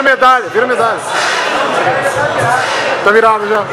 Vira medalha, vira medalha. Tá virado já.